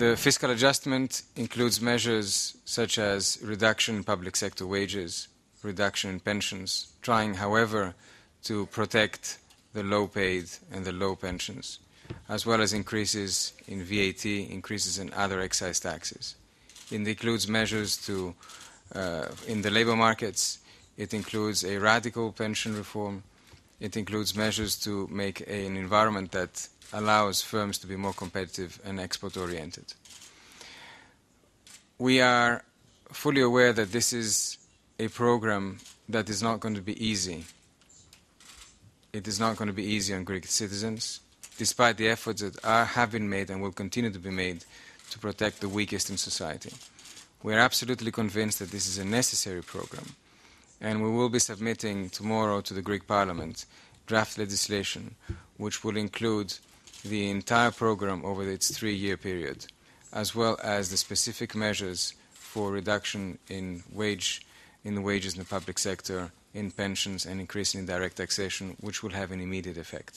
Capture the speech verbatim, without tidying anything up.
The fiscal adjustment includes measures such as reduction in public sector wages, reduction in pensions, trying, however, to protect the low-paid and the low pensions, as well as increases in V A T, increases in other excise taxes. It includes measures to, uh, in the labor markets. It includes a radical pension reform. It includes measures to make a, an environment that allows firms to be more competitive and export-oriented. We are fully aware that this is a program that is not going to be easy. It is not going to be easy on Greek citizens, despite the efforts that are, have been made and will continue to be made to protect the weakest in society. We are absolutely convinced that this is a necessary program, and we will be submitting tomorrow to the Greek Parliament draft legislation which will include the entire program over its three-year period, as well as the specific measures for reduction in wage, in the wages in the public sector, in pensions, and increase in direct taxation, which will have an immediate effect.